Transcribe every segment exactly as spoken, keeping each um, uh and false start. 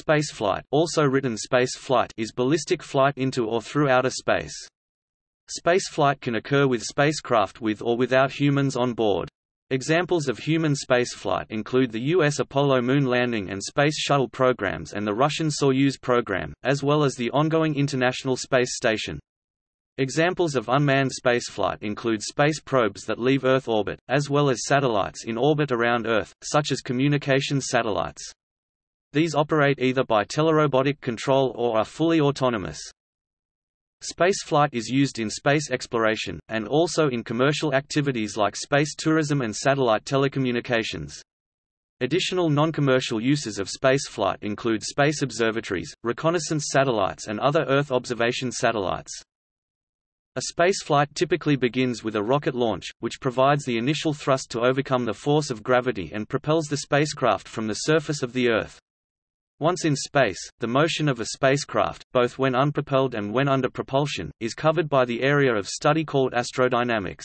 Spaceflight, also written space flight, is ballistic flight into or through outer space. Spaceflight can occur with spacecraft with or without humans on board. Examples of human spaceflight include the U S Apollo moon landing and Space Shuttle programs and the Russian Soyuz program, as well as the ongoing International Space Station. Examples of unmanned spaceflight include space probes that leave Earth orbit, as well as satellites in orbit around Earth, such as communications satellites. These operate either by telerobotic control or are fully autonomous. Spaceflight is used in space exploration, and also in commercial activities like space tourism and satellite telecommunications. Additional non-commercial uses of spaceflight include space observatories, reconnaissance satellites and other Earth observation satellites. A spaceflight typically begins with a rocket launch, which provides the initial thrust to overcome the force of gravity and propels the spacecraft from the surface of the Earth. Once in space, the motion of a spacecraft, both when unpropelled and when under propulsion, is covered by the area of study called astrodynamics.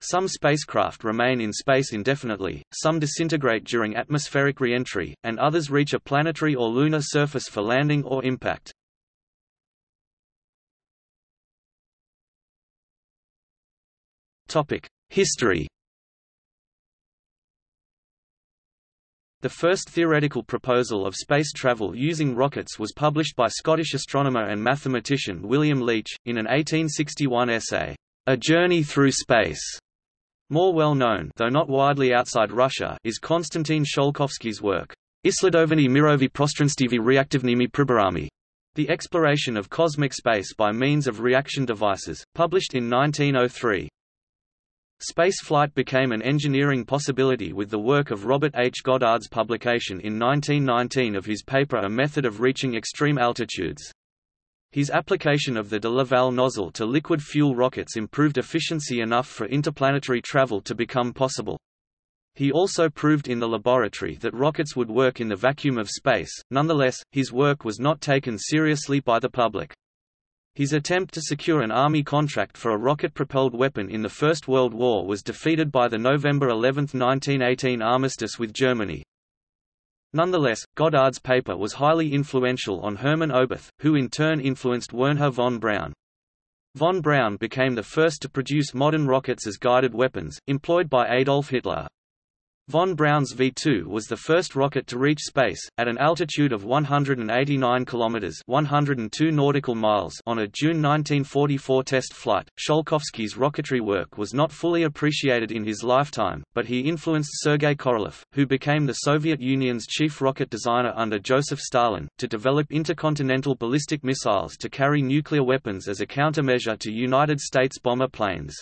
Some spacecraft remain in space indefinitely, some disintegrate during atmospheric re-entry, and others reach a planetary or lunar surface for landing or impact. History. The first theoretical proposal of space travel using rockets was published by Scottish astronomer and mathematician William Leitch, in an eighteen sixty-one essay, A Journey Through Space. More well known, though not widely outside Russia, is Konstantin Sholkovsky's work, Исследование мировых пространств реактивными приборами, The Exploration of Cosmic Space by Means of Reaction Devices, published in nineteen oh three. Spaceflight became an engineering possibility with the work of Robert H. Goddard's publication in nineteen nineteen of his paper A Method of Reaching Extreme Altitudes. His application of the De Laval nozzle to liquid fuel rockets improved efficiency enough for interplanetary travel to become possible. He also proved in the laboratory that rockets would work in the vacuum of space. Nonetheless, his work was not taken seriously by the public. His attempt to secure an army contract for a rocket-propelled weapon in the First World War was defeated by the November eleventh nineteen eighteen armistice with Germany. Nonetheless, Goddard's paper was highly influential on Hermann Oberth, who in turn influenced Wernher von Braun. Von Braun became the first to produce modern rockets as guided weapons, employed by Adolf Hitler. Von Braun's V two was the first rocket to reach space, at an altitude of one hundred eighty-nine kilometers (one hundred two nautical miles) on a June nineteen forty-four test flight. Sholkovsky's rocketry work was not fully appreciated in his lifetime, but he influenced Sergei Korolev, who became the Soviet Union's chief rocket designer under Joseph Stalin, to develop intercontinental ballistic missiles to carry nuclear weapons as a countermeasure to United States bomber planes.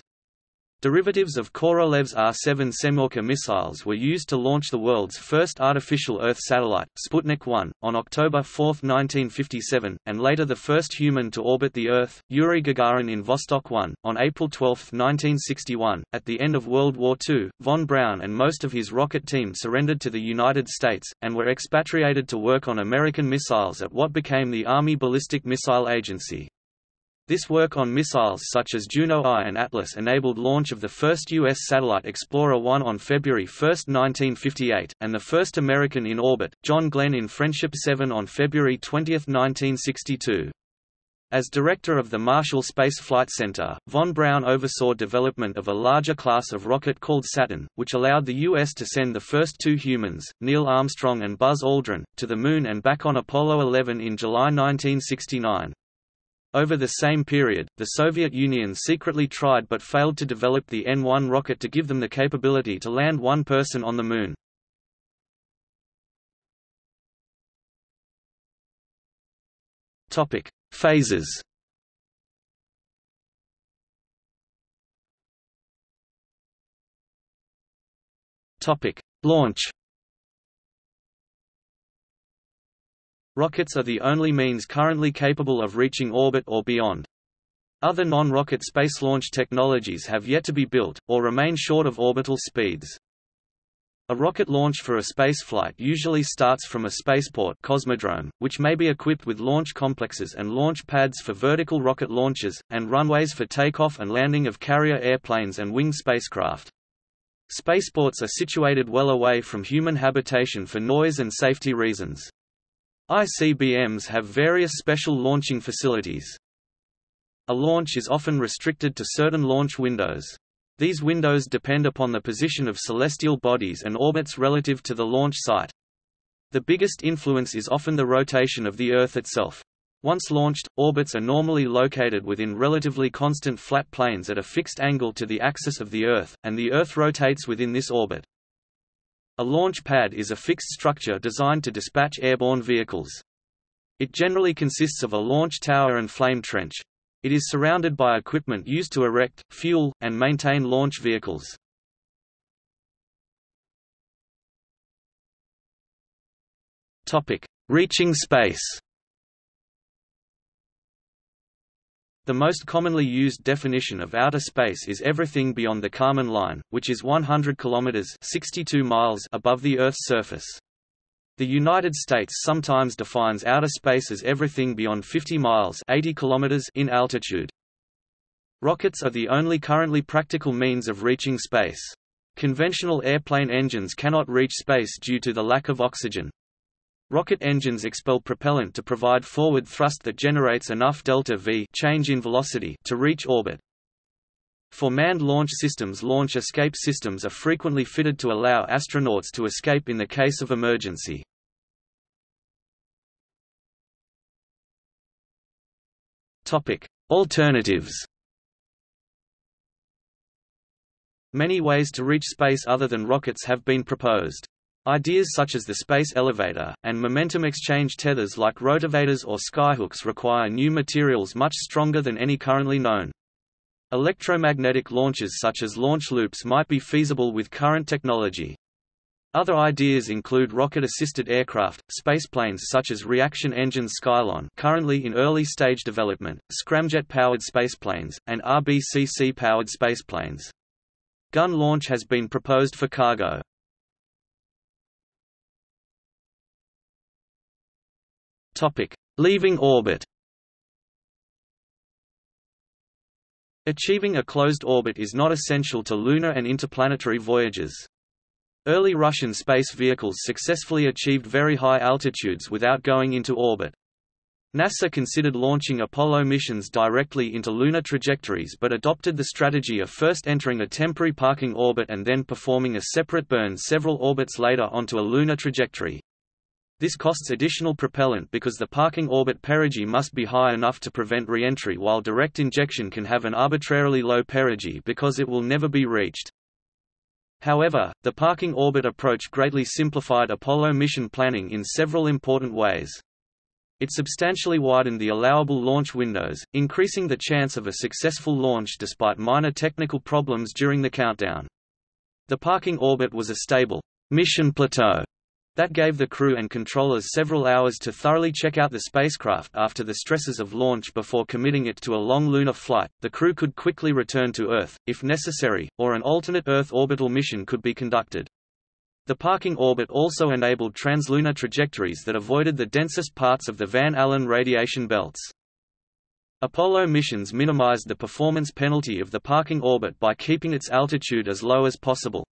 Derivatives of Korolev's R seven Semyorka missiles were used to launch the world's first artificial Earth satellite, Sputnik one, on October fourth nineteen fifty-seven, and later the first human to orbit the Earth, Yuri Gagarin in Vostok one, on April twelfth nineteen sixty-one. At the end of World War Two, von Braun and most of his rocket team surrendered to the United States, and were expatriated to work on American missiles at what became the Army Ballistic Missile Agency. This work on missiles such as Juno one and Atlas enabled launch of the first U S satellite Explorer one on February first nineteen fifty-eight, and the first American in orbit, John Glenn in Friendship seven on February twentieth nineteen sixty-two. As director of the Marshall Space Flight Center, von Braun oversaw development of a larger class of rocket called Saturn, which allowed the U S to send the first two humans, Neil Armstrong and Buzz Aldrin, to the Moon and back on Apollo eleven in July nineteen sixty-nine. Over the same period, the Soviet Union secretly tried but failed to develop the N one rocket to give them the capability to land one person on the Moon. Topic: Phases. Topic: Launch. Rockets are the only means currently capable of reaching orbit or beyond. Other non-rocket space launch technologies have yet to be built, or remain short of orbital speeds. A rocket launch for a spaceflight usually starts from a spaceport cosmodrome, which may be equipped with launch complexes and launch pads for vertical rocket launches, and runways for takeoff and landing of carrier airplanes and winged spacecraft. Spaceports are situated well away from human habitation for noise and safety reasons. I C B Ms have various special launching facilities. A launch is often restricted to certain launch windows. These windows depend upon the position of celestial bodies and orbits relative to the launch site. The biggest influence is often the rotation of the Earth itself. Once launched, orbits are normally located within relatively constant flat planes at a fixed angle to the axis of the Earth, and the Earth rotates within this orbit. A launch pad is a fixed structure designed to dispatch airborne vehicles. It generally consists of a launch tower and flame trench. It is surrounded by equipment used to erect, fuel, and maintain launch vehicles. Topic: Reaching space. The most commonly used definition of outer space is everything beyond the Kármán line, which is one hundred kilometers (sixty-two miles) above the Earth's surface. The United States sometimes defines outer space as everything beyond fifty miles (eighty kilometers) in altitude. Rockets are the only currently practical means of reaching space. Conventional airplane engines cannot reach space due to the lack of oxygen. Rocket engines expel propellant to provide forward thrust that generates enough delta V change in velocity to reach orbit. For manned launch systems, launch escape systems are frequently fitted to allow astronauts to escape in the case of emergency. Topic: Alternatives. Many ways to reach space other than rockets have been proposed. Ideas such as the space elevator, and momentum exchange tethers like rotavators or skyhooks require new materials much stronger than any currently known. Electromagnetic launches such as launch loops might be feasible with current technology. Other ideas include rocket-assisted aircraft, spaceplanes such as reaction engine Skylon, currently in early stage development, scramjet-powered spaceplanes, and R B C C-powered spaceplanes. Gun launch has been proposed for cargo. Topic: Leaving orbit. Achieving a closed orbit is not essential to lunar and interplanetary voyages. Early Russian space vehicles successfully achieved very high altitudes without going into orbit. NASA considered launching Apollo missions directly into lunar trajectories but adopted the strategy of first entering a temporary parking orbit and then performing a separate burn several orbits later onto a lunar trajectory. This costs additional propellant because the parking orbit perigee must be high enough to prevent re-entry, while direct injection can have an arbitrarily low perigee because it will never be reached. However, the parking orbit approach greatly simplified Apollo mission planning in several important ways. It substantially widened the allowable launch windows, increasing the chance of a successful launch despite minor technical problems during the countdown. The parking orbit was a stable mission plateau that gave the crew and controllers several hours to thoroughly check out the spacecraft after the stresses of launch before committing it to a long lunar flight. The crew could quickly return to Earth, if necessary, or an alternate Earth orbital mission could be conducted. The parking orbit also enabled translunar trajectories that avoided the densest parts of the Van Allen radiation belts. Apollo missions minimized the performance penalty of the parking orbit by keeping its altitude as low as possible.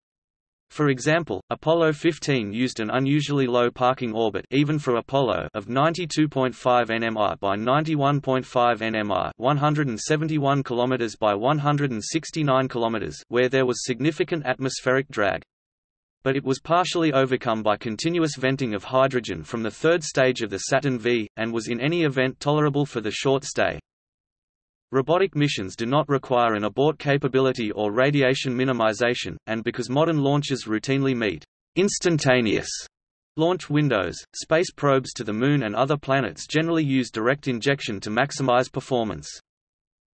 For example, Apollo fifteen used an unusually low parking orbit even for Apollo of ninety-two point five nanometers by ninety-one point five nanometers, one hundred seventy-one kilometers by one hundred sixty-nine kilometers, where there was significant atmospheric drag. But it was partially overcome by continuous venting of hydrogen from the third stage of the Saturn five, and was in any event tolerable for the short stay. Robotic missions do not require an abort capability or radiation minimization, and because modern launches routinely meet instantaneous launch windows, space probes to the Moon and other planets generally use direct injection to maximize performance.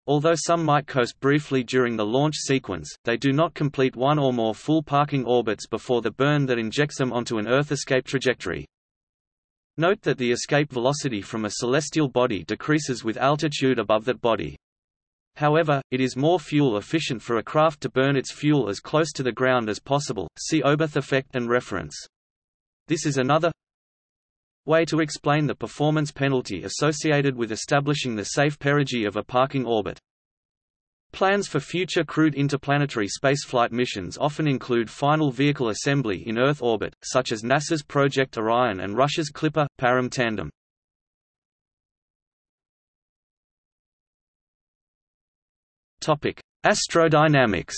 Although some might coast briefly during the launch sequence, they do not complete one or more full parking orbits before the burn that injects them onto an Earth escape trajectory. Note that the escape velocity from a celestial body decreases with altitude above that body. However, it is more fuel efficient for a craft to burn its fuel as close to the ground as possible, see Oberth effect and reference. This is another way to explain the performance penalty associated with establishing the safe perigee of a parking orbit. Plans for future crewed interplanetary spaceflight missions often include final vehicle assembly in Earth orbit, such as NASA's Project Orion and Russia's Clipper Param tandem. Topic: Astrodynamics.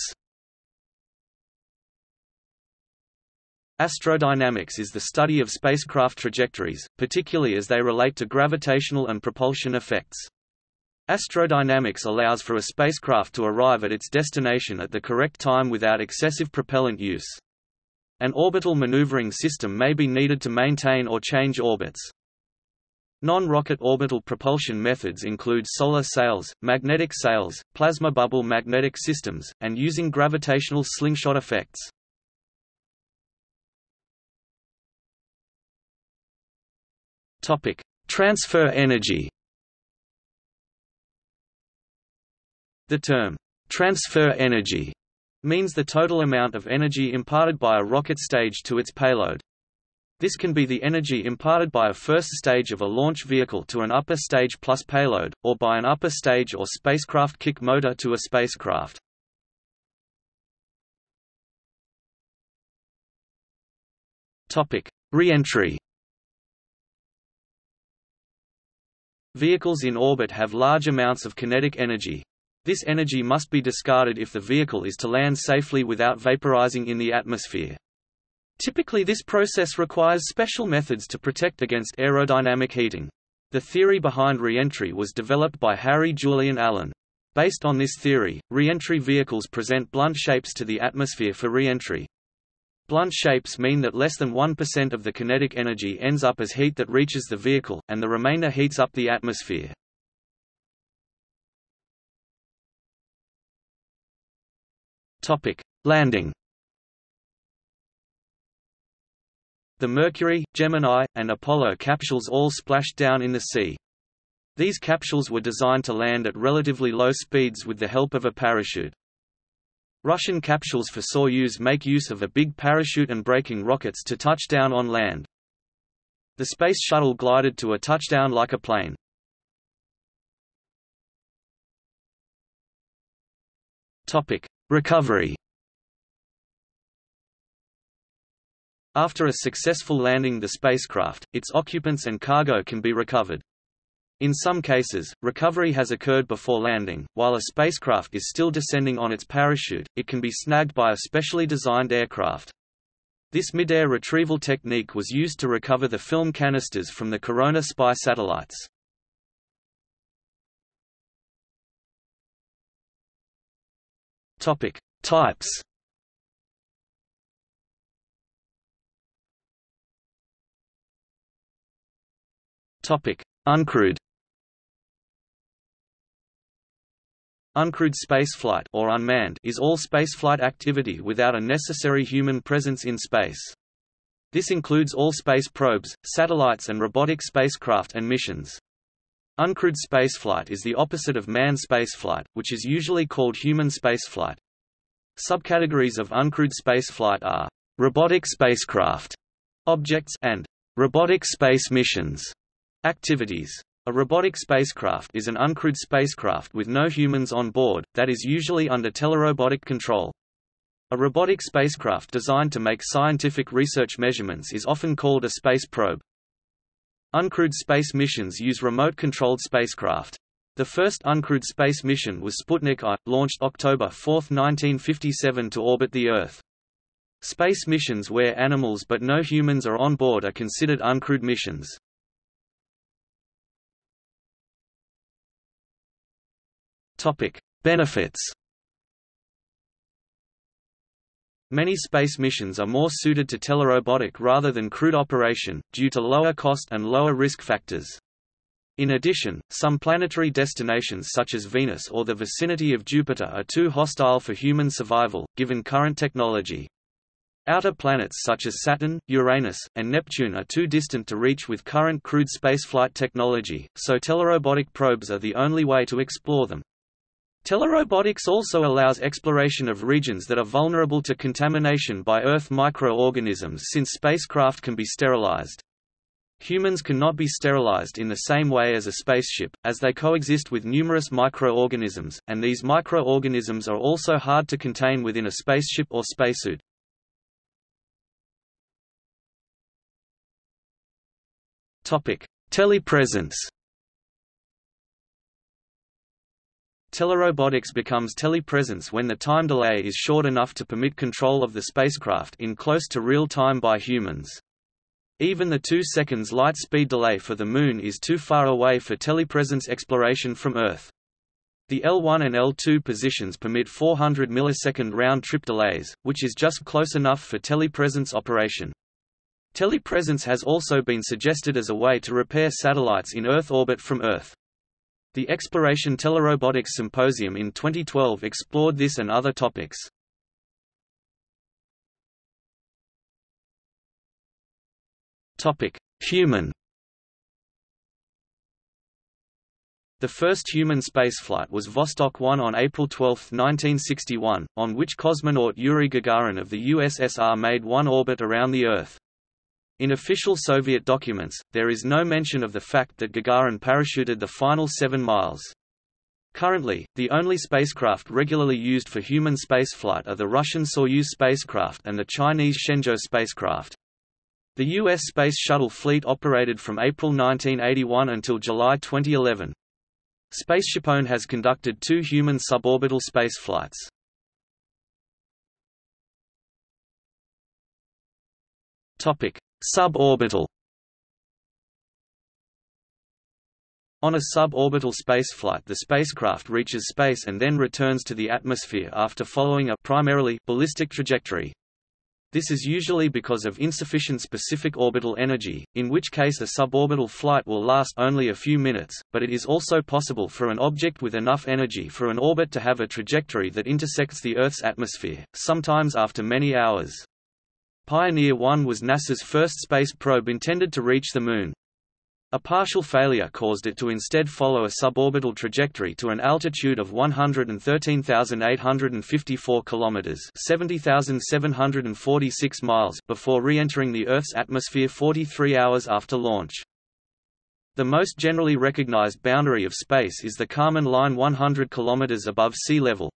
Astrodynamics is the study of spacecraft trajectories, particularly as they relate to gravitational and propulsion effects. Astrodynamics allows for a spacecraft to arrive at its destination at the correct time without excessive propellant use. An orbital maneuvering system may be needed to maintain or change orbits. Non-rocket orbital propulsion methods include solar sails, magnetic sails, plasma bubble magnetic systems, and using gravitational slingshot effects. Topic: Transfer energy. The term, transfer energy, means the total amount of energy imparted by a rocket stage to its payload. This can be the energy imparted by a first stage of a launch vehicle to an upper stage plus payload, or by an upper stage or spacecraft kick motor to a spacecraft. Topic: Re-entry. Vehicles in orbit have large amounts of kinetic energy. This energy must be discarded if the vehicle is to land safely without vaporizing in the atmosphere. Typically, this process requires special methods to protect against aerodynamic heating. The theory behind re-entry was developed by Harry Julian Allen. Based on this theory, re-entry vehicles present blunt shapes to the atmosphere for re-entry. Blunt shapes mean that less than one percent of the kinetic energy ends up as heat that reaches the vehicle, and the remainder heats up the atmosphere. Topic: Landing. The Mercury, Gemini, and Apollo capsules all splashed down in the sea. These capsules were designed to land at relatively low speeds with the help of a parachute. Russian capsules for Soyuz make use of a big parachute and braking rockets to touch down on land. The Space Shuttle glided to a touchdown like a plane. Topic: Recovery. After a successful landing the spacecraft, its occupants and cargo can be recovered. In some cases, recovery has occurred before landing. While a spacecraft is still descending on its parachute, it can be snagged by a specially designed aircraft. This mid-air retrieval technique was used to recover the film canisters from the Corona spy satellites. Topic: Types. Topic: Uncrewed. Uncrewed spaceflight, or unmanned, is all spaceflight activity without a necessary human presence in space. This includes all space probes, satellites, and robotic spacecraft and missions. Uncrewed spaceflight is the opposite of manned spaceflight, which is usually called human spaceflight. Subcategories of uncrewed spaceflight are robotic spacecraft objects and robotic space missions activities. A robotic spacecraft is an uncrewed spacecraft with no humans on board, that is usually under telerobotic control. A robotic spacecraft designed to make scientific research measurements is often called a space probe. Uncrewed space missions use remote-controlled spacecraft. The first uncrewed space mission was Sputnik one, launched October fourth nineteen fifty-seven to orbit the Earth. Space missions where animals but no humans are on board are considered uncrewed missions. Topic: Benefits. Many space missions are more suited to telerobotic rather than crewed operation, due to lower cost and lower risk factors. In addition, some planetary destinations such as Venus or the vicinity of Jupiter are too hostile for human survival, given current technology. Outer planets such as Saturn, Uranus, and Neptune are too distant to reach with current crewed spaceflight technology, so telerobotic probes are the only way to explore them. Telerobotics also allows exploration of regions that are vulnerable to contamination by Earth microorganisms, since spacecraft can be sterilized. Humans cannot be sterilized in the same way as a spaceship, as they coexist with numerous microorganisms, and these microorganisms are also hard to contain within a spaceship or spacesuit. Topic: Telepresence. Telerobotics becomes telepresence when the time delay is short enough to permit control of the spacecraft in close to real time by humans. Even the two seconds light speed delay for the Moon is too far away for telepresence exploration from Earth. The L one and L two positions permit four hundred millisecond round-trip delays, which is just close enough for telepresence operation. Telepresence has also been suggested as a way to repair satellites in Earth orbit from Earth. The Exploration Telerobotics Symposium in twenty twelve explored this and other topics. Human. The first human spaceflight was Vostok one on April twelfth nineteen sixty-one, on which cosmonaut Yuri Gagarin of the U S S R made one orbit around the Earth. In official Soviet documents, there is no mention of the fact that Gagarin parachuted the final seven miles. Currently, the only spacecraft regularly used for human spaceflight are the Russian Soyuz spacecraft and the Chinese Shenzhou spacecraft. The U S Space Shuttle fleet operated from April nineteen eighty-one until July twenty eleven. SpaceShipOne has conducted two human suborbital spaceflights. Topic: Suborbital. On a suborbital spaceflight, the spacecraft reaches space and then returns to the atmosphere after following a primarily ballistic trajectory. This is usually because of insufficient specific orbital energy, in which case a suborbital flight will last only a few minutes, but it is also possible for an object with enough energy for an orbit to have a trajectory that intersects the Earth's atmosphere, sometimes after many hours. Pioneer one was NASA's first space probe intended to reach the Moon. A partial failure caused it to instead follow a suborbital trajectory to an altitude of one hundred thirteen thousand eight hundred fifty-four kilometers (seventy thousand seven hundred forty-six miles) before re-entering the Earth's atmosphere forty-three hours after launch. The most generally recognized boundary of space is the Kármán line one hundred kilometers above sea level.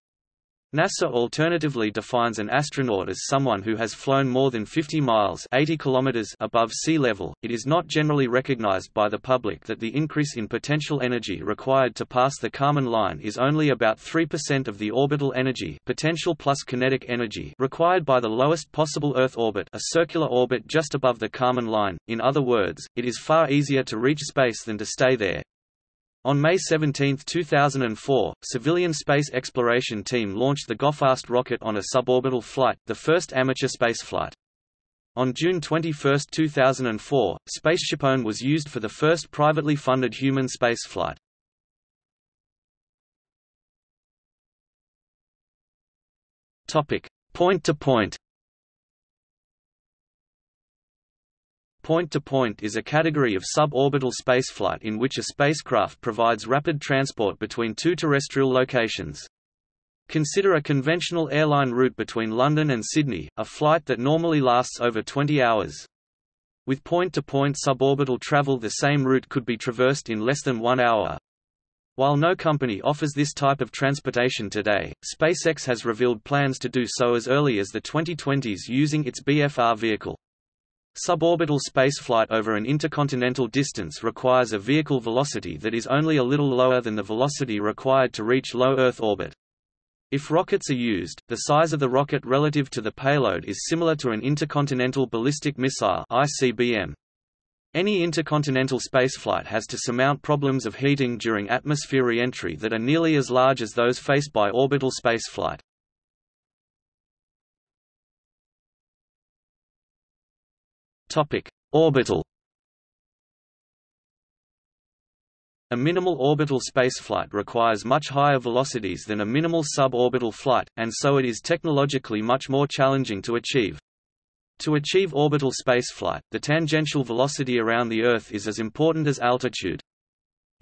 NASA alternatively defines an astronaut as someone who has flown more than fifty miles (eighty kilometers) above sea level. It is not generally recognized by the public that the increase in potential energy required to pass the Kármán line is only about three percent of the orbital energy, potential plus kinetic energy, required by the lowest possible Earth orbit, a circular orbit just above the Kármán line. In other words, it is far easier to reach space than to stay there. On May seventeenth two thousand four, civilian space exploration team launched the GoFast rocket on a suborbital flight, the first amateur spaceflight. On June twenty-first two thousand four, SpaceShipOne was used for the first privately funded human spaceflight. Point-to-point. Point-to-point is a category of suborbital spaceflight in which a spacecraft provides rapid transport between two terrestrial locations. Consider a conventional airline route between London and Sydney, a flight that normally lasts over twenty hours. With point-to-point suborbital travel, the same route could be traversed in less than one hour. While no company offers this type of transportation today, SpaceX has revealed plans to do so as early as the twenty twenties using its B F R vehicle. Suborbital spaceflight over an intercontinental distance requires a vehicle velocity that is only a little lower than the velocity required to reach low Earth orbit. If rockets are used, the size of the rocket relative to the payload is similar to an intercontinental ballistic missile I C B M. Any intercontinental spaceflight has to surmount problems of heating during atmosphere re-entry that are nearly as large as those faced by orbital spaceflight. Topic: Orbital. A minimal orbital spaceflight requires much higher velocities than a minimal suborbital flight, and so it is technologically much more challenging to achieve. To achieve orbital spaceflight, the tangential velocity around the Earth is as important as altitude.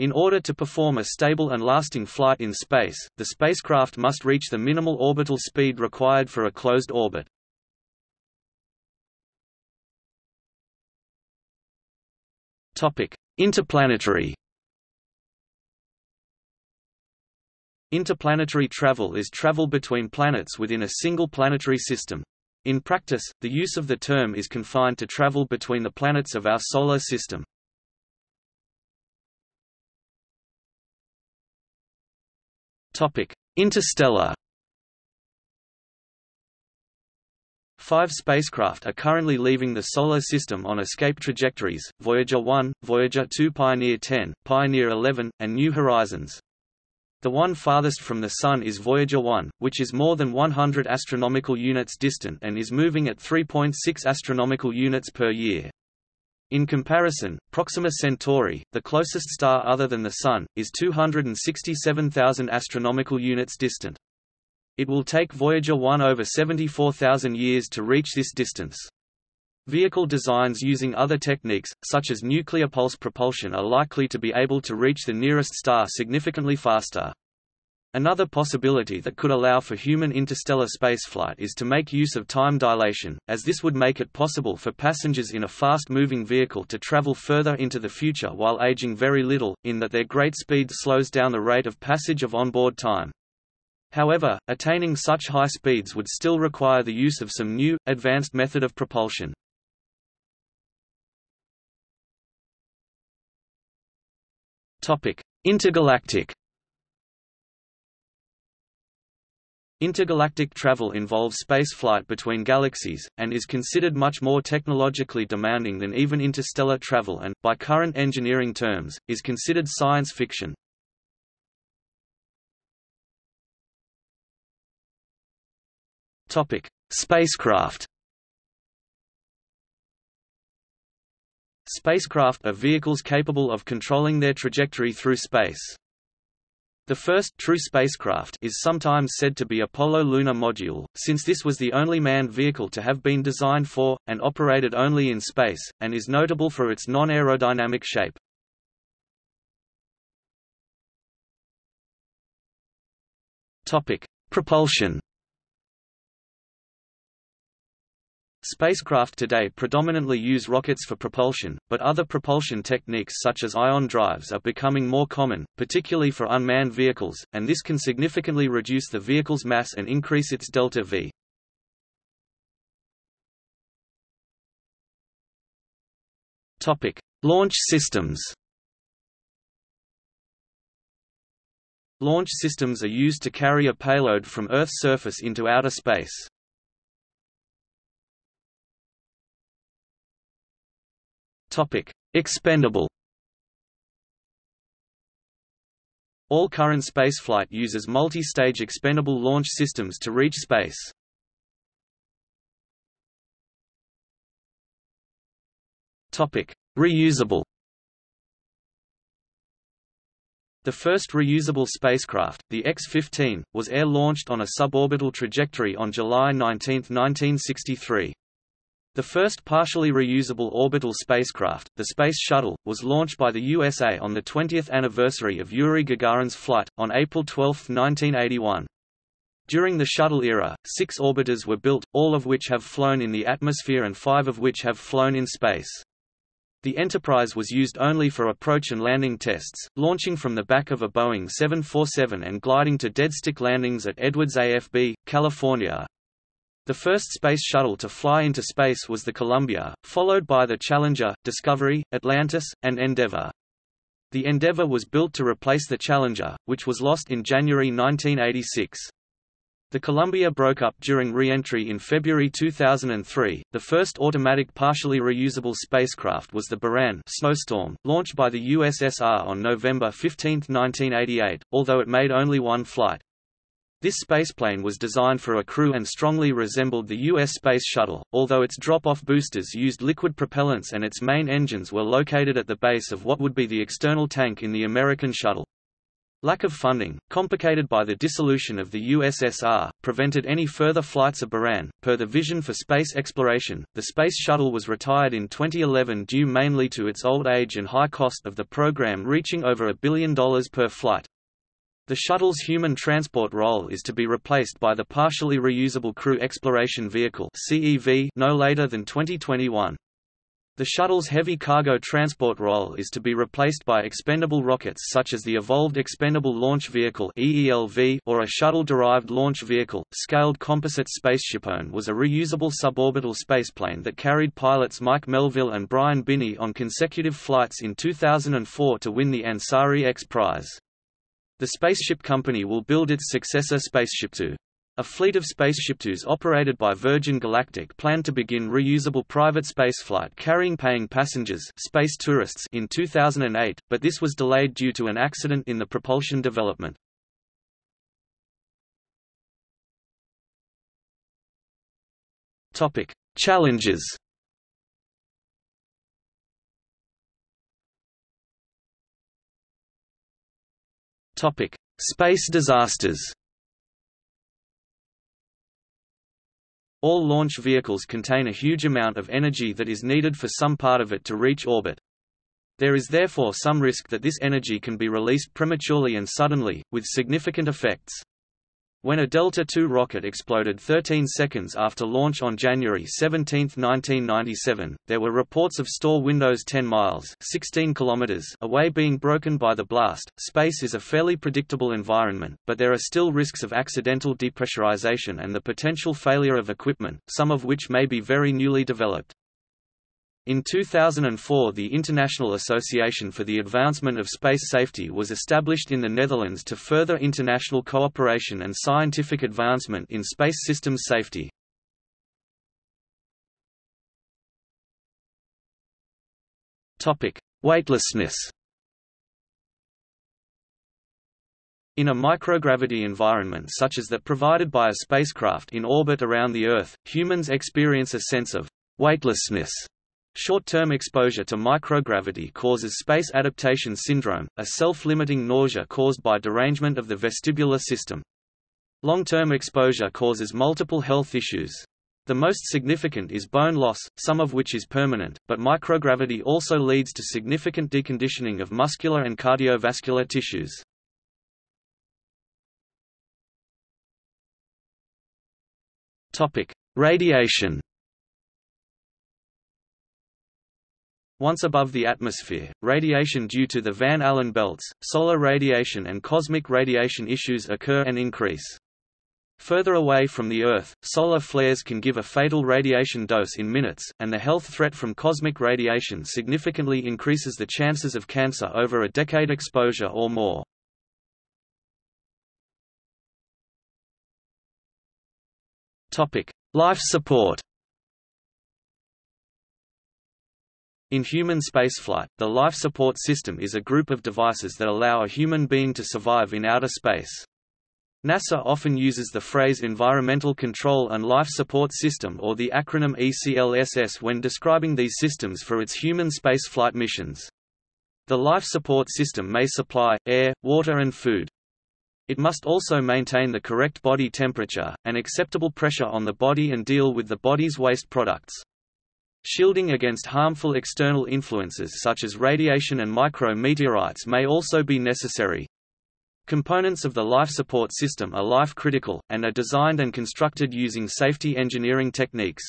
In order to perform a stable and lasting flight in space, the spacecraft must reach the minimal orbital speed required for a closed orbit. Interplanetary. Interplanetary travel is travel between planets within a single planetary system. In practice, the use of the term is confined to travel between the planets of our solar system. Interstellar. Five spacecraft are currently leaving the Solar System on escape trajectories: Voyager one, Voyager two, Pioneer ten, Pioneer eleven, and New Horizons. The one farthest from the Sun is Voyager one, which is more than one hundred astronomical units distant and is moving at three point six astronomical units per year. In comparison, Proxima Centauri, the closest star other than the Sun, is two hundred sixty-seven thousand astronomical units distant. It will take Voyager one over seventy-four thousand years to reach this distance. Vehicle designs using other techniques, such as nuclear pulse propulsion, are likely to be able to reach the nearest star significantly faster. Another possibility that could allow for human interstellar spaceflight is to make use of time dilation, as this would make it possible for passengers in a fast-moving vehicle to travel further into the future while aging very little, in that their great speed slows down the rate of passage of onboard time. However, attaining such high speeds would still require the use of some new, advanced method of propulsion. Intergalactic. Intergalactic travel involves spaceflight between galaxies, and is considered much more technologically demanding than even interstellar travel and, by current engineering terms, is considered science fiction. Spacecraft. Spacecraft are vehicles capable of controlling their trajectory through space. The first true spacecraft is sometimes said to be Apollo Lunar Module, since this was the only manned vehicle to have been designed for, and operated only in space, and is notable for its non-aerodynamic shape. Topic: Propulsion. Spacecraft today predominantly use rockets for propulsion, but other propulsion techniques such as ion drives are becoming more common, particularly for unmanned vehicles, and this can significantly reduce the vehicle's mass and increase its delta V. Topic: Launch systems. Launch systems are used to carry a payload from Earth's surface into outer space. Topic: Expendable. All current spaceflight uses multi-stage expendable launch systems to reach space. Topic: Reusable. The first reusable spacecraft, the X fifteen, was air-launched on a suborbital trajectory on July nineteenth nineteen sixty-three. The first partially reusable orbital spacecraft, the Space Shuttle, was launched by the U S A on the twentieth anniversary of Yuri Gagarin's flight, on April twelfth nineteen eighty-one. During the Shuttle era, six orbiters were built, all of which have flown in the atmosphere and five of which have flown in space. The Enterprise was used only for approach and landing tests, launching from the back of a Boeing seven forty-seven and gliding to deadstick landings at Edwards A F B, California. The first space shuttle to fly into space was the Columbia, followed by the Challenger, Discovery, Atlantis, and Endeavour. The Endeavour was built to replace the Challenger, which was lost in January nineteen eighty-six. The Columbia broke up during re-entry in February two thousand three. The first automatic partially reusable spacecraft was the Buran Snowstorm, launched by the U S S R on November fifteenth nineteen eighty-eight, although it made only one flight. This spaceplane was designed for a crew and strongly resembled the U S Space Shuttle, although its drop-off boosters used liquid propellants and its main engines were located at the base of what would be the external tank in the American Shuttle. Lack of funding, complicated by the dissolution of the U S S R, prevented any further flights of Buran. Per the vision for space exploration, the Space Shuttle was retired in twenty eleven due mainly to its old age and high cost of the program reaching over a billion dollars per flight. The shuttle's human transport role is to be replaced by the partially reusable Crew Exploration Vehicle (C E V) no later than twenty twenty-one. The shuttle's heavy cargo transport role is to be replaced by expendable rockets such as the Evolved Expendable Launch Vehicle or a shuttle-derived launch vehicle. Scaled composite SpaceShipOne was a reusable suborbital spaceplane that carried pilots Mike Melville and Brian Binney on consecutive flights in two thousand four to win the Ansari X Prize. The Spaceship Company will build its successor SpaceshipTwo. A fleet of SpaceshipTwos operated by Virgin Galactic planned to begin reusable private spaceflight carrying paying passengers space tourists in two thousand eight, but this was delayed due to an accident in the propulsion development. Topic: Challenges. Topic: Space disasters. All launch vehicles contain a huge amount of energy that is needed for some part of it to reach orbit. There is therefore some risk that this energy can be released prematurely and suddenly, with significant effects. When a Delta two rocket exploded thirteen seconds after launch on January seventeenth nineteen ninety-seven, there were reports of store windows ten miles (sixteen kilometers) away being broken by the blast. Space is a fairly predictable environment, but there are still risks of accidental depressurization and the potential failure of equipment, some of which may be very newly developed. In two thousand four, the International Association for the Advancement of Space Safety was established in the Netherlands to further international cooperation and scientific advancement in space systems safety. Topic: Weightlessness. In a microgravity environment such as that provided by a spacecraft in orbit around the Earth, humans experience a sense of weightlessness. Short-term exposure to microgravity causes space adaptation syndrome, a self-limiting nausea caused by derangement of the vestibular system. Long-term exposure causes multiple health issues. The most significant is bone loss, some of which is permanent, but microgravity also leads to significant deconditioning of muscular and cardiovascular tissues. Topic: Radiation. Once above the atmosphere, radiation due to the Van Allen belts, solar radiation and cosmic radiation issues occur and increase. Further away from the Earth, solar flares can give a fatal radiation dose in minutes, and the health threat from cosmic radiation significantly increases the chances of cancer over a decade exposure or more. Topic: Life support. In human spaceflight, the life support system is a group of devices that allow a human being to survive in outer space. NASA often uses the phrase Environmental Control and Life Support System, or the acronym E C L S S, when describing these systems for its human spaceflight missions. The life support system may supply air, water and food. It must also maintain the correct body temperature, and acceptable pressure on the body and deal with the body's waste products. Shielding against harmful external influences such as radiation and micrometeorites may also be necessary. Components of the life support system are life-critical, and are designed and constructed using safety engineering techniques.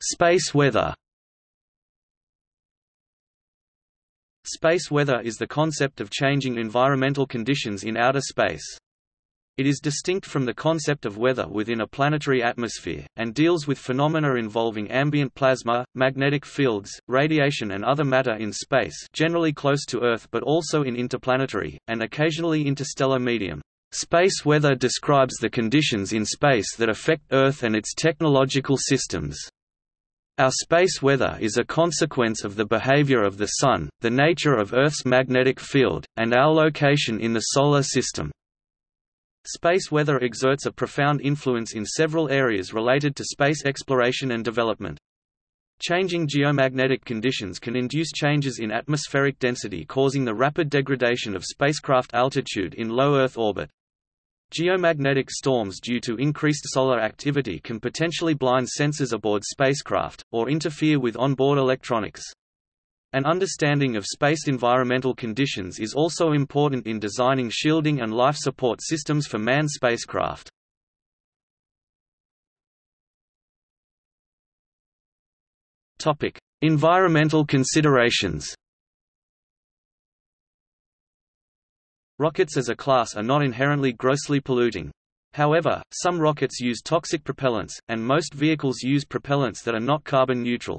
Space weather. Space weather is the concept of changing environmental conditions in outer space. It is distinct from the concept of weather within a planetary atmosphere, and deals with phenomena involving ambient plasma, magnetic fields, radiation and other matter in space, generally close to Earth but also in interplanetary, and occasionally interstellar medium. Space weather describes the conditions in space that affect Earth and its technological systems. Our space weather is a consequence of the behavior of the Sun, the nature of Earth's magnetic field, and our location in the Solar System. Space weather exerts a profound influence in several areas related to space exploration and development. Changing geomagnetic conditions can induce changes in atmospheric density, causing the rapid degradation of spacecraft altitude in low Earth orbit. Geomagnetic storms due to increased solar activity can potentially blind sensors aboard spacecraft, or interfere with onboard electronics. An understanding of space environmental conditions is also important in designing shielding and life support systems for manned spacecraft. Topic: Environmental considerations. Rockets as a class are not inherently grossly polluting. However, some rockets use toxic propellants, and most vehicles use propellants that are not carbon neutral.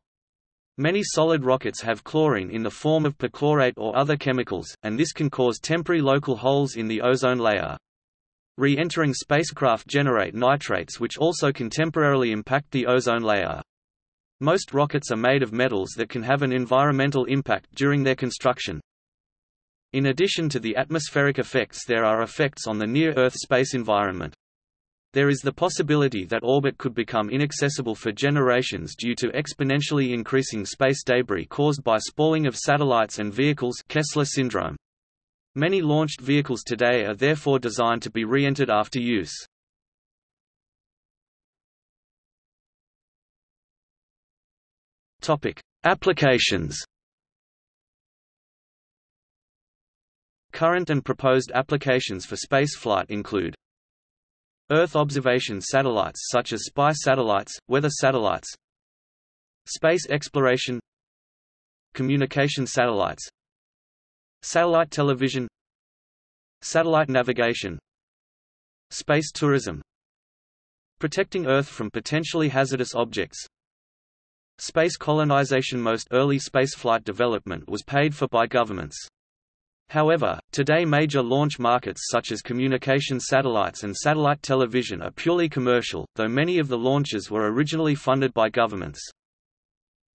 Many solid rockets have chlorine in the form of perchlorate or other chemicals, and this can cause temporary local holes in the ozone layer. Re-entering spacecraft generate nitrates which also can temporarily impact the ozone layer. Most rockets are made of metals that can have an environmental impact during their construction. In addition to the atmospheric effects, there are effects on the near-Earth space environment. There is the possibility that orbit could become inaccessible for generations due to exponentially increasing space debris caused by spalling of satellites and vehicles, Kessler syndrome. Many launched vehicles today are therefore designed to be re-entered after use. Topic: Applications. Current and proposed applications for spaceflight include Earth observation satellites such as spy satellites, weather satellites, space exploration, communication satellites, satellite television, satellite navigation, space tourism, protecting Earth from potentially hazardous objects, space colonization. Most early spaceflight development was paid for by governments. However, today major launch markets such as communication satellites and satellite television are purely commercial, though many of the launches were originally funded by governments.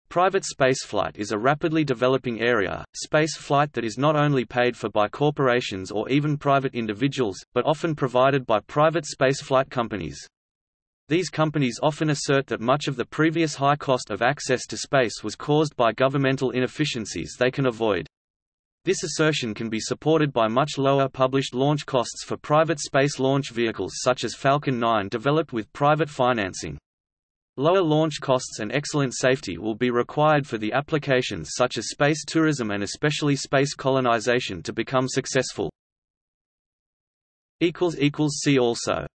Private spaceflight is a rapidly developing area, spaceflight that is not only paid for by corporations or even private individuals, but often provided by private spaceflight companies. These companies often assert that much of the previous high cost of access to space was caused by governmental inefficiencies they can avoid. This assertion can be supported by much lower published launch costs for private space launch vehicles such as Falcon nine developed with private financing. Lower launch costs and excellent safety will be required for the applications such as space tourism and especially space colonization to become successful. See also